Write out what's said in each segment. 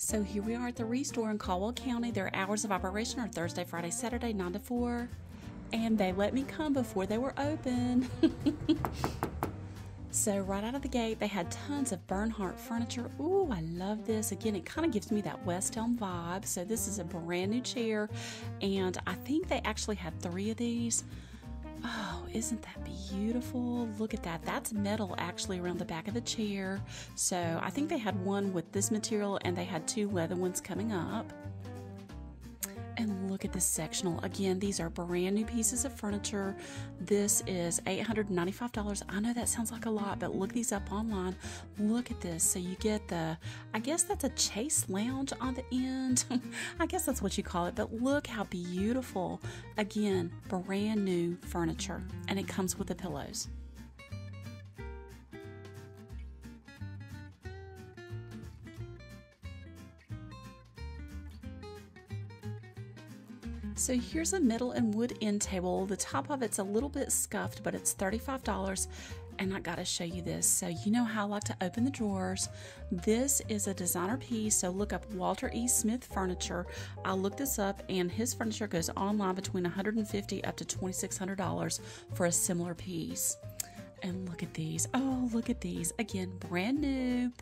So here we are at the ReStore in Caldwell County. Their hours of operation are Thursday, Friday, Saturday, 9 to 4. And they let me come before they were open. So right out of the gate, they had tons of Bernhardt furniture. Ooh, I love this. Again, it kind of gives me that West Elm vibe. So this is a brand new chair, and I think they actually had 3 of these. Oh, isn't that beautiful? Look at that. That's metal actually around the back of the chair. So I think they had one with this material, and they had 2 leather ones coming up. And look at this sectional. Again, these are brand new pieces of furniture. This is $895. I know that sounds like a lot, but look these up online. Look at this. So you get the, I guess that's a chaise lounge on the end. I guess that's what you call it, but look how beautiful. Again, brand new furniture, and it comes with the pillows. So here's a metal and wood end table. The top of it's a little bit scuffed, but it's $35, and I gotta show you this. So you know how I like to open the drawers. This is a designer piece, so look up Walter E. Smith furniture. I looked this up, and his furniture goes online between $150 up to $2,600 for a similar piece. And look at these. Oh, look at these. Again, brand new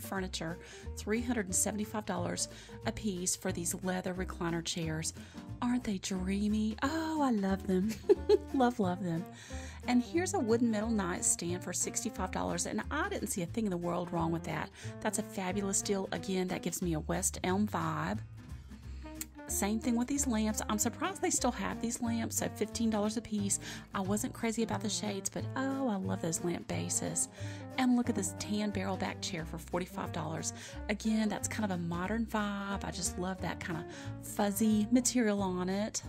furniture, $375 a piece for these leather recliner chairs. Aren't they dreamy? Oh, I love them. love them. And here's a wooden metal nightstand for $65, and I didn't see a thing in the world wrong with that. That's a fabulous deal. Again, that gives me a West Elm vibe. Same thing with these lamps. I'm surprised they still have these lamps, so $15 a piece. I wasn't crazy about the shades, but oh, I love those lamp bases. And look at this tan barrel back chair for $45. Again, that's kind of a modern vibe. I just love that kind of fuzzy material on it.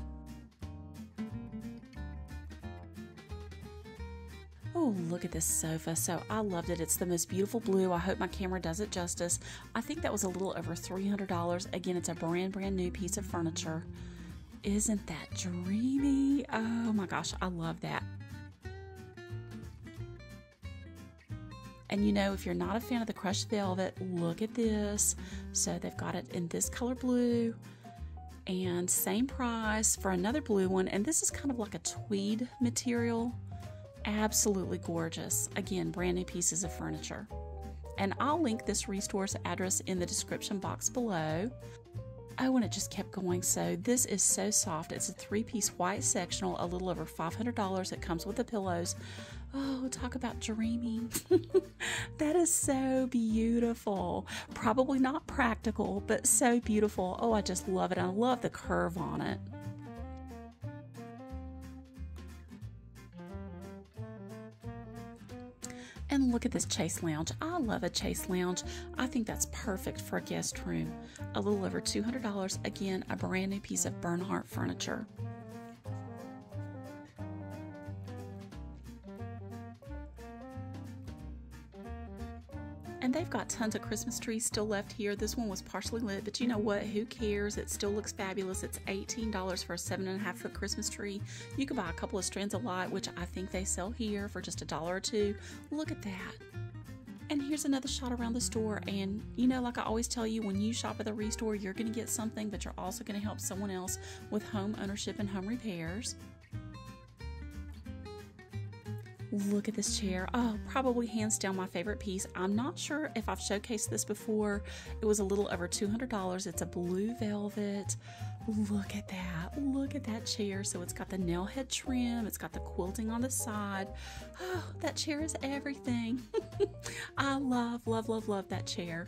Oh, look at this sofa. So I loved it. It's the most beautiful blue. I hope my camera does it justice. I think that was a little over $300. Again, it's a brand new piece of furniture. Isn't that dreamy? Oh my gosh, I love that. And you know, if you're not a fan of the crushed velvet, look at this. So they've got it in this color blue. And same price for another blue one. And this is kind of like a tweed material. Absolutely gorgeous. Again, brand new pieces of furniture. And I'll link this ReStore's address in the description box below. Oh, and it just kept going. So this is so soft. It's a 3-piece white sectional, a little over $500. It comes with the pillows. Oh, talk about dreaming. That is so beautiful. Probably not practical, but so beautiful. Oh, I just love it. I love the curve on it. And look at this chaise lounge. I love a chaise lounge. I think that's perfect for a guest room. A little over $200. Again, a brand new piece of Bernhardt furniture. And they've got tons of Christmas trees still left here. This one was partially lit, but you know what? Who cares? It still looks fabulous. It's $18 for a 7.5-foot Christmas tree. You can buy a couple of strands of light, which I think they sell here for just $1 or $2. Look at that. And here's another shot around the store. And you know, like I always tell you, when you shop at the ReStore, you're going to get something, but you're also going to help someone else with home ownership and home repairs. Look at this chair. Oh, probably hands down my favorite piece. I'm not sure if I've showcased this before. It was a little over $200. It's a blue velvet. Look at that. Look at that chair. So it's got the nailhead trim. It's got the quilting on the side. Oh, that chair is everything. I love that chair.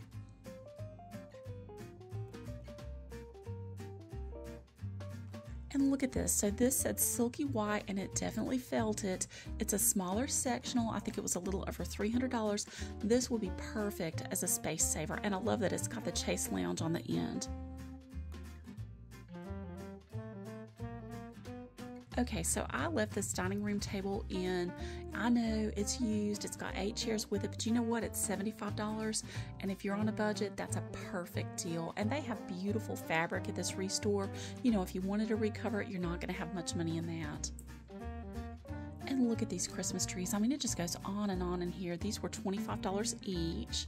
And look at this. So this said silky white, and it definitely felt it. It's a smaller sectional. I think it was a little over $300. This will be perfect as a space saver, and I love that it's got the chaise lounge on the end. Okay, so I left this dining room table in. I know it's used. It's got 8 chairs with it, but you know what? It's $75, and if you're on a budget, that's a perfect deal. And they have beautiful fabric at this ReStore. You know, if you wanted to recover it, you're not going to have much money in that. And look at these Christmas trees. I mean, it just goes on and on in here. These were $25 each.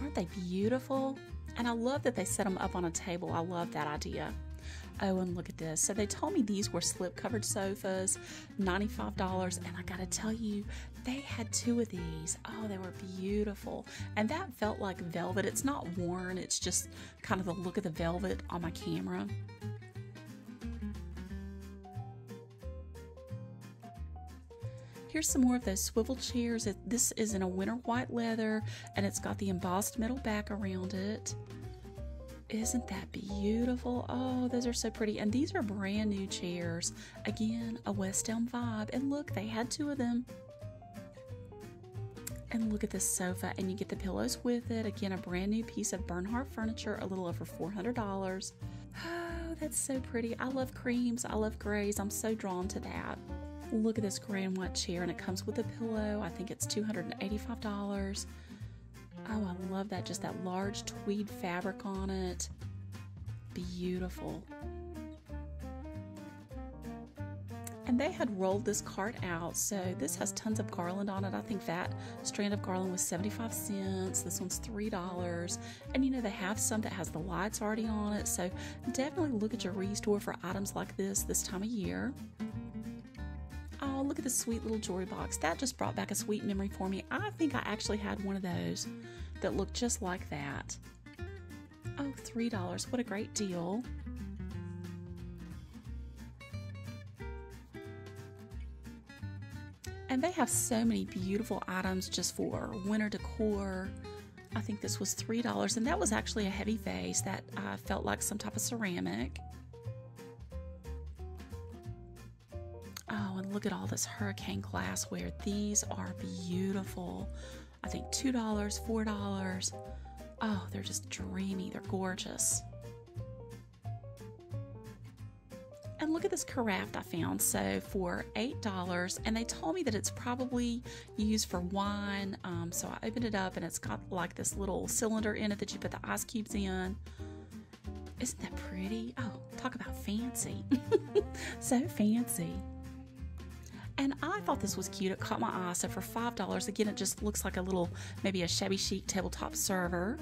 Aren't they beautiful? And I love that they set them up on a table. I love that idea. Oh, and look at this. So they told me these were slip-covered sofas, $95, and I gotta tell you, they had two of these. Oh, they were beautiful. And that felt like velvet. It's not worn, it's just kind of the look of the velvet on my camera. Here's some more of those swivel chairs. This is in a winter white leather, and it's got the embossed metal back around it. Isn't that beautiful? Oh, those are so pretty. And these are brand new chairs. Again, a West Elm vibe. And look, they had two of them. And look at this sofa, and you get the pillows with it. Again, a brand new piece of Bernhardt furniture, a little over $400. Oh, that's so pretty. I love creams. I love grays. I'm so drawn to that. Look at this gray and white chair, and it comes with a pillow. I think it's $285. Oh, I love that. Just that large tweed fabric on it. Beautiful. And they had rolled this cart out, so this has tons of garland on it. I think that strand of garland was 75 cents. This one's $3. And you know, they have some that has the lights already on it, so definitely look at your ReStore for items like this time of year. Oh, look at this sweet little jewelry box. That just brought back a sweet memory for me. I think I actually had one of those that looked just like that. Oh, $3. What a great deal. And they have so many beautiful items just for winter decor. I think this was $3, and that was actually a heavy vase that felt like some type of ceramic. Look at all this hurricane glassware. These are beautiful. I think $2, $4. Oh, they're just dreamy. They're gorgeous. And look at this carafe I found. So for $8, and they told me that it's probably used for wine. So I opened it up, and it's got like this little cylinder in it that you put the ice cubes in. Isn't that pretty? Oh, talk about fancy. So fancy. And I thought this was cute. It caught my eye. So for $5, again, it just looks like a little, maybe a shabby chic tabletop server.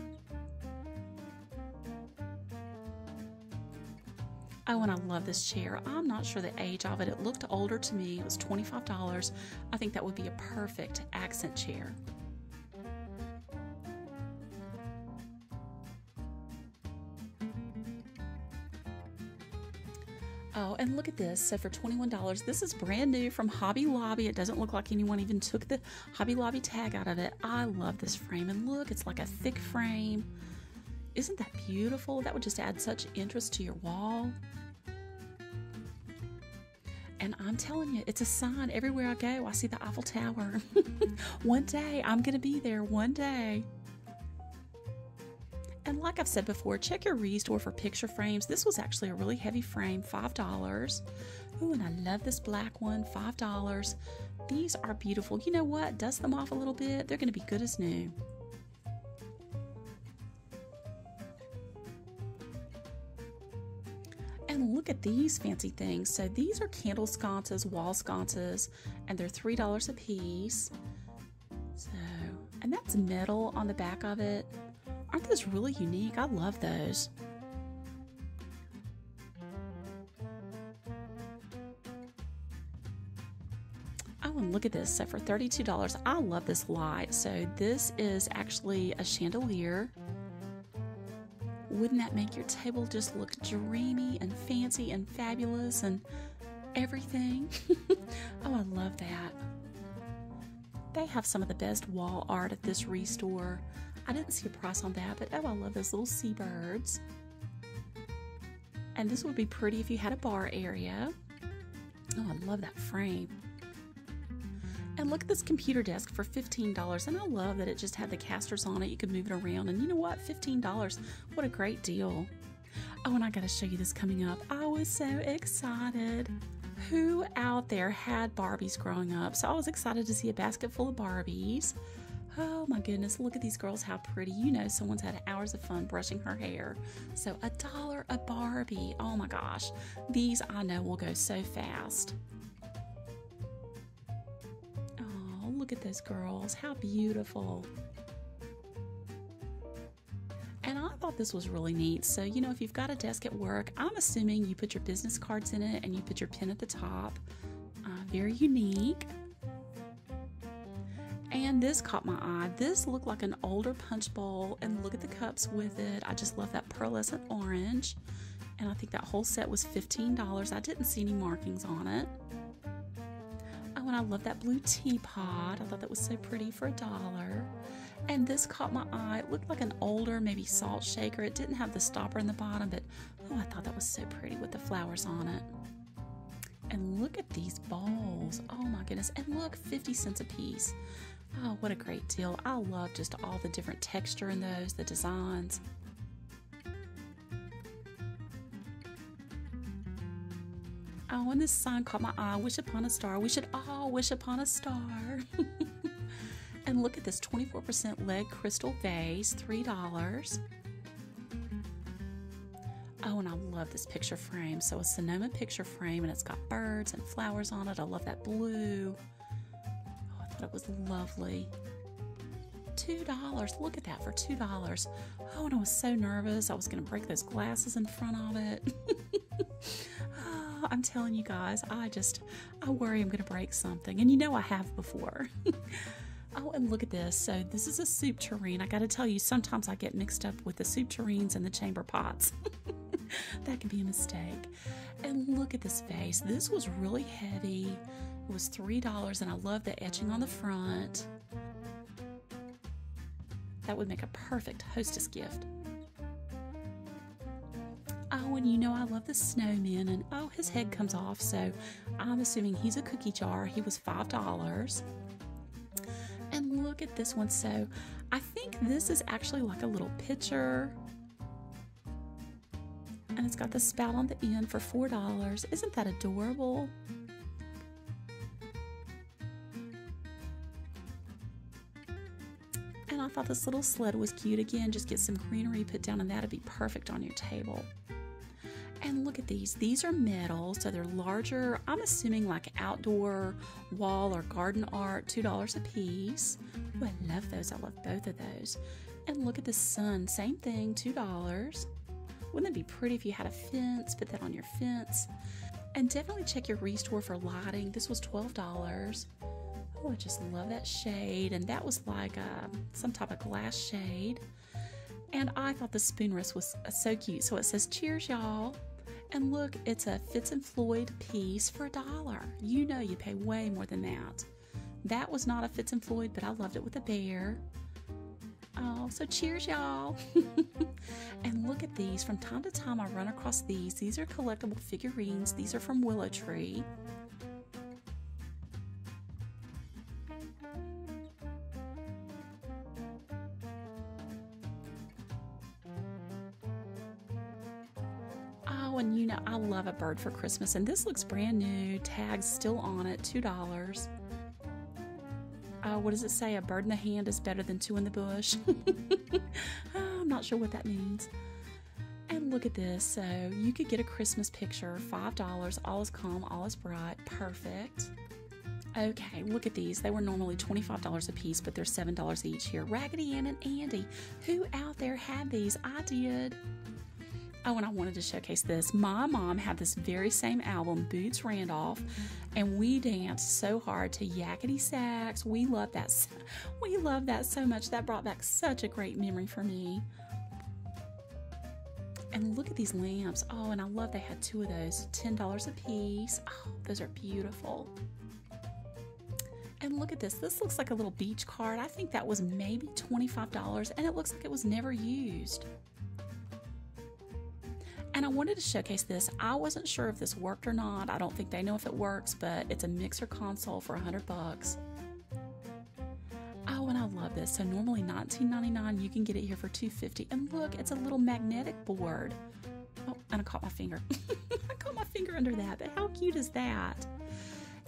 Oh, and I love this chair. I'm not sure the age of it. It looked older to me. It was $25. I think that would be a perfect accent chair. Oh, and look at this. So for $21, this is brand new from Hobby Lobby. It doesn't look like anyone even took the Hobby Lobby tag out of it. I love this frame. And look, it's like a thick frame. Isn't that beautiful? That would just add such interest to your wall. And I'm telling you, it's a sign everywhere I go. I see the Eiffel Tower. One day, I'm going to be there one day. And like I've said before, check your ReStore for picture frames. This was actually a really heavy frame, $5. Ooh, and I love this black one, $5. These are beautiful. You know what? Dust them off a little bit. They're going to be good as new. And look at these fancy things. So these are candle sconces, wall sconces, and they're $3 a piece. So, and that's metal on the back of it. Aren't those really unique? I love those. Oh, and look at this. So for $32, I love this light. So this is actually a chandelier. Wouldn't that make your table just look dreamy and fancy and fabulous and everything? Oh, I love that. They have some of the best wall art at this ReStore. I didn't see a price on that, but oh, I love those little seabirds. And this would be pretty if you had a bar area. Oh, I love that frame. And look at this computer desk for $15, and I love that it just had the casters on it. You could move it around, and you know what? $15, what a great deal. Oh, and I gotta show you this coming up. I was so excited. Who out there had Barbies growing up? So I was excited to see a basket full of Barbies. Oh my goodness, look at these girls, how pretty. You know someone's had hours of fun brushing her hair. So $1 a Barbie. Oh my gosh. These I know will go so fast. Oh, look at those girls. How beautiful. thought this was really neat. So, you know, if you've got a desk at work, I'm assuming you put your business cards in it and you put your pen at the top. Very unique. And this caught my eye. This looked like an older punch bowl, and look at the cups with it. I just love that pearlescent orange. And I think that whole set was $15. I didn't see any markings on it. Oh, and I love that blue teapot. I thought that was so pretty for $1. And this caught my eye. It looked like an older, maybe salt shaker. It didn't have the stopper in the bottom, but oh, I thought that was so pretty with the flowers on it. And look at these bowls. Oh my goodness. And look, 50 cents a piece. Oh, what a great deal. I love just all the different texture in those, the designs. Oh, and this sign caught my eye, wish upon a star. We should all wish upon a star. And look at this 24% lead crystal vase, $3. Oh, and I love this picture frame. So a Sonoma picture frame, and it's got birds and flowers on it. I love that blue. Oh, I thought it was lovely. $2, look at that for $2. Oh, and I was so nervous. I was gonna break those glasses in front of it. I'm telling you guys, I worry I'm gonna break something, and you know I have before. Oh, and look at this. So this is a soup tureen. I gotta tell you, sometimes I get mixed up with the soup tureens and the chamber pots. That can be a mistake. And look at this vase. This was really heavy. It was $3, and I love the etching on the front. That would make a perfect hostess gift. Oh, and you know I love the snowman, and oh, his head comes off, so I'm assuming he's a cookie jar. He was $5. And look at this one. So I think this is actually like a little pitcher, and it's got the spout on the end for $4. Isn't that adorable? And I thought this little sled was cute. Again, just get some greenery put down, and that'd be perfect on your table. And look at these. These are metal, so they're larger. I'm assuming like outdoor wall or garden art, $2 a piece. Oh, I love those. I love both of those. And look at the sun. Same thing, $2. Wouldn't it be pretty if you had a fence? Put that on your fence. And definitely check your ReStore for lighting. This was $12. Oh, I just love that shade. And that was like some type of glass shade. And I thought the spoon rest was so cute. So it says, cheers, y'all. And look, it's a Fitz and Floyd piece for $1. You know you pay way more than that. That was not a Fitz and Floyd, but I loved it with a bear. Oh, so cheers, y'all. And look at these. From time to time, I run across these. These are collectible figurines. These are from Willow Tree. Oh, and you know I love a bird for Christmas, and this looks brand new, tags still on it, $2. What does it say? A bird in the hand is better than two in the bush. Oh, I'm not sure what that means. And look at this. So you could get a Christmas picture, $5. All is calm, all is bright. Perfect. Okay, look at these. They were normally $25 a piece, but they're $7 each here. Raggedy Ann and Andy. Who out there had these? I did. Oh, and I wanted to showcase this. My mom had this very same album, Boots Randolph, and we danced so hard to Yakety Sax. We loved that. We loved that so much. That brought back such a great memory for me. And look at these lamps. Oh, and I love they had two of those, $10 a piece. Oh, those are beautiful. And look at this. This looks like a little beach card. I think that was maybe $25, and it looks like it was never used. And I wanted to showcase this. I wasn't sure if this worked or not. I don't think they know if it works, but it's a mixer console for $100. Oh, and I love this. So normally $19.99, you can get it here for $2.50. And look, it's a little magnetic board. Oh, and I caught my finger. I caught my finger under that, but how cute is that?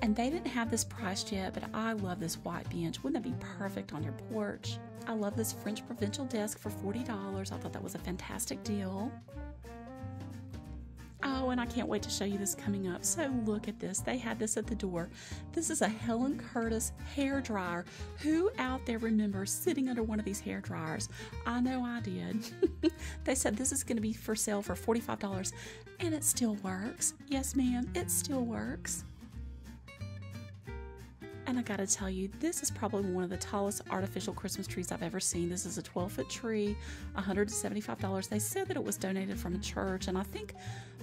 And they didn't have this priced yet, but I love this white bench. Wouldn't that be perfect on your porch? I love this French provincial desk for $40. I thought that was a fantastic deal. Oh, and I can't wait to show you this coming up. So look at this. They had this at the door. This is a Helen Curtis hair dryer. Who out there remembers sitting under one of these hair dryers? I know I did. They said this is going to be for sale for $45, and it still works. Yes, ma'am, it still works. And I gotta tell you, this is probably one of the tallest artificial Christmas trees I've ever seen. This is a 12-foot tree, $175. They said that it was donated from a church, and I think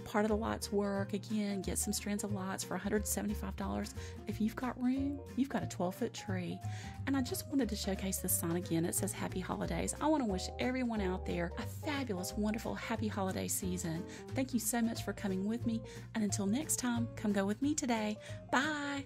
part of the lights work. Again, get some strands of lights for $175. If you've got room, you've got a 12-foot tree. And I just wanted to showcase this sign again. It says Happy Holidays. I want to wish everyone out there a fabulous, wonderful, happy holiday season. Thank you so much for coming with me, and until next time, come go with me today. Bye!